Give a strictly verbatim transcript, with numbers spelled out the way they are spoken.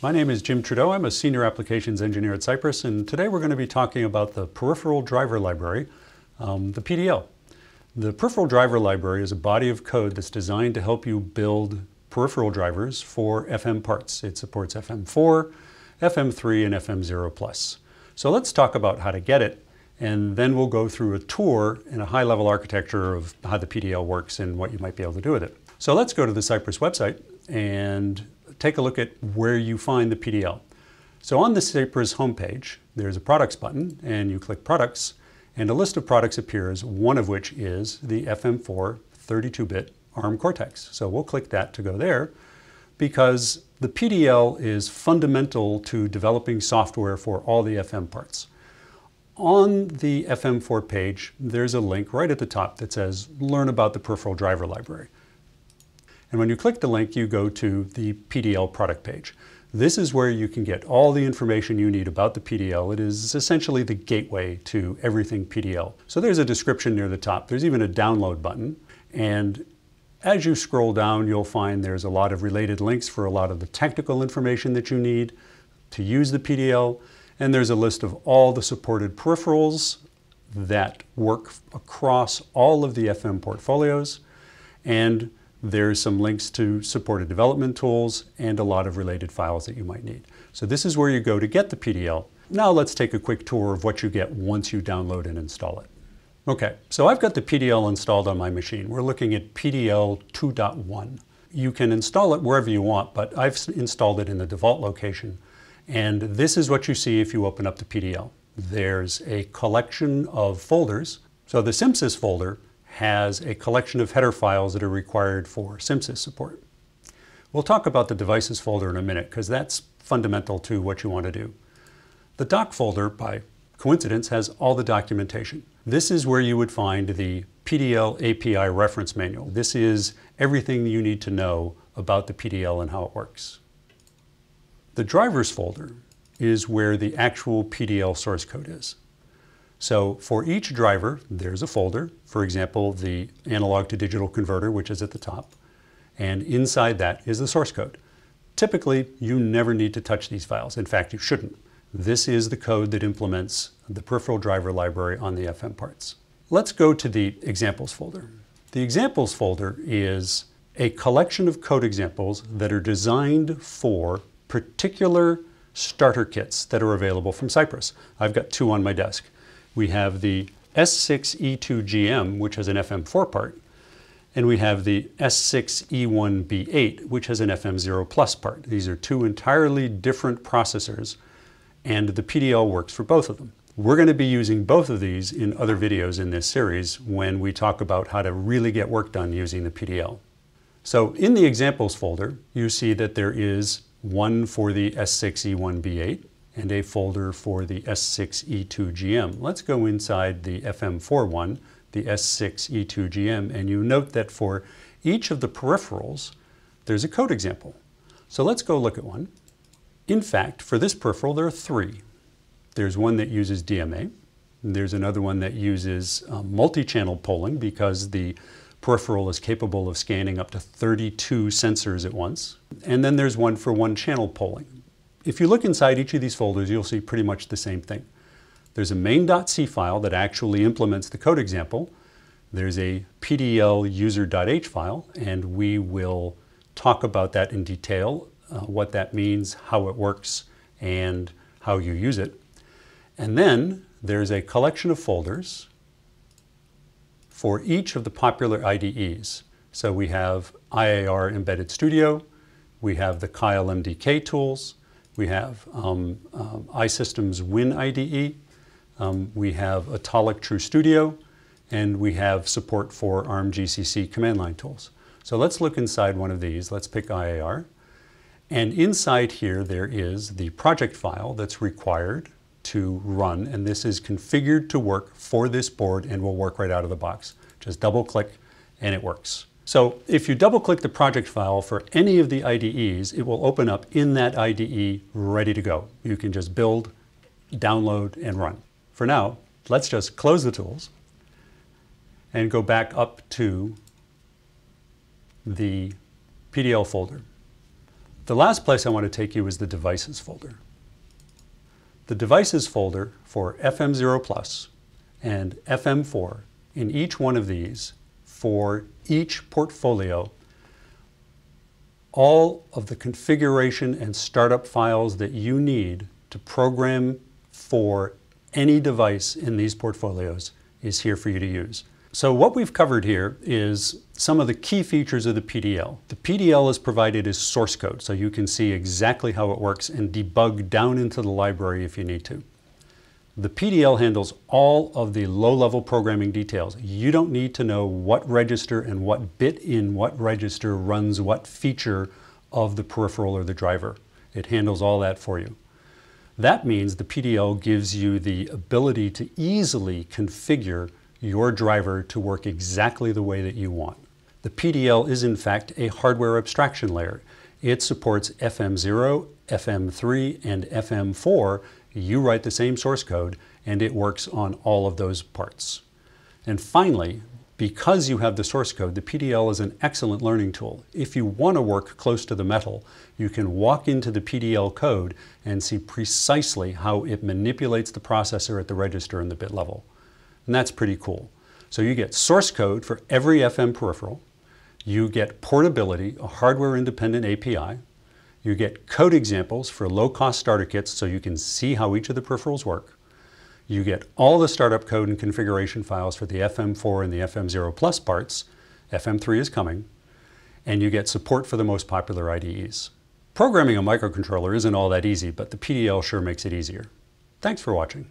My name is Jim Trudeau. I'm a Senior Applications Engineer at Cypress, and today we're going to be talking about the Peripheral Driver Library, um, the P D L. The Peripheral Driver Library is a body of code that's designed to help you build peripheral drivers for F M parts. It supports F M four, F M three, and F M zero plus. So let's talk about how to get it, and then we'll go through a tour and a high-level architecture of how the P D L works and what you might be able to do with it. So let's go to the Cypress website and take a look at where you find the P D L. So on the Cypress homepage, there's a products button, and you click products, and a list of products appears, one of which is the F M four thirty-two bit ARM Cortex. So we'll click that to go there, because the P D L is fundamental to developing software for all the F M parts. On the F M four page, there's a link right at the top that says, learn about the Peripheral Driver Library. And when you click the link, you go to the P D L product page. This is where you can get all the information you need about the P D L. It is essentially the gateway to everything P D L. So there's a description near the top. There's even a download button. And as you scroll down, you'll find there's a lot of related links for a lot of the technical information that you need to use the P D L. And there's a list of all the supported peripherals that work across all of the F M portfolios. And there's some links to supported development tools and a lot of related files that you might need. So this is where you go to get the P D L. Now let's take a quick tour of what you get once you download and install it. Okay, so I've got the P D L installed on my machine. We're looking at P D L two point one. You can install it wherever you want, but I've installed it in the default location. And this is what you see if you open up the P D L. There's a collection of folders. So the C M S I S folder has a collection of header files that are required for C M S I S support. We'll talk about the devices folder in a minute, because that's fundamental to what you want to do. The doc folder, by coincidence, has all the documentation. This is where you would find the P D L A P I reference manual. This is everything you need to know about the P D L and how it works. The drivers folder is where the actual P D L source code is. So for each driver, there's a folder. For example, the analog to digital converter, which is at the top. And inside that is the source code. Typically, you never need to touch these files. In fact, you shouldn't. This is the code that implements the peripheral driver library on the F M parts. Let's go to the examples folder. The examples folder is a collection of code examples that are designed for particular starter kits that are available from Cypress. I've got two on my desk. We have the S six E two G M, which has an F M four part, and we have the S six E one B eight, which has an F M zero plus part. These are two entirely different processors, and the P D L works for both of them. We're going to be using both of these in other videos in this series when we talk about how to really get work done using the P D L. So in the examples folder, you see that there is one for the S six E one B eight, and a folder for the S six E two G M. Let's go inside the F M four one, the S six E two G M, and you note that for each of the peripherals, there's a code example. So let's go look at one. In fact, for this peripheral, there are three. There's one that uses D M A. There's another one that uses uh, multi-channel polling, because the peripheral is capable of scanning up to thirty-two sensors at once. And then there's one for one-channel polling. If you look inside each of these folders, you'll see pretty much the same thing. There's a main.c file that actually implements the code example. There's a P D L user.h file, and we will talk about that in detail, uh, what that means, how it works, and how you use it. And then there's a collection of folders for each of the popular I D Es. So we have I A R Embedded Studio, we have the Keil M D K tools, we have um, um, iSystems Win I D E, um, we have Atollic True Studio, and we have support for ARM G C C command line tools. So let's look inside one of these. Let's pick I A R. And inside here, there is the project file that's required to run, and this is configured to work for this board and will work right out of the box. Just double click and it works. So if you double click the project file for any of the I D Es, it will open up in that I D E ready to go. You can just build, download, and run. For now, let's just close the tools and go back up to the P D L folder. The last place I want to take you is the devices folder. The devices folder for F M zero plus and F M four in each one of these for each portfolio, all of the configuration and startup files that you need to program for any device in these portfolios is here for you to use. So what we've covered here is some of the key features of the P D L. The P D L is provided as source code, so you can see exactly how it works and debug down into the library if you need to. The P D L handles all of the low-level programming details. You don't need to know what register and what bit in what register runs what feature of the peripheral or the driver. It handles all that for you. That means the P D L gives you the ability to easily configure your driver to work exactly the way that you want. The P D L is in fact a hardware abstraction layer. It supports F M zero, F M three, and F M four. You write the same source code and it works on all of those parts. And finally, because you have the source code, the P D L is an excellent learning tool. If you want to work close to the metal, you can walk into the P D L code and see precisely how it manipulates the processor at the register and the bit level. And that's pretty cool. So you get source code for every F M peripheral, you get portability, a hardware-independent A P I, you get code examples for low-cost starter kits so you can see how each of the peripherals work, you get all the startup code and configuration files for the F M four and the F M zero plus parts, F M three is coming, and you get support for the most popular I D Es. Programming a microcontroller isn't all that easy, but the P D L sure makes it easier. Thanks for watching.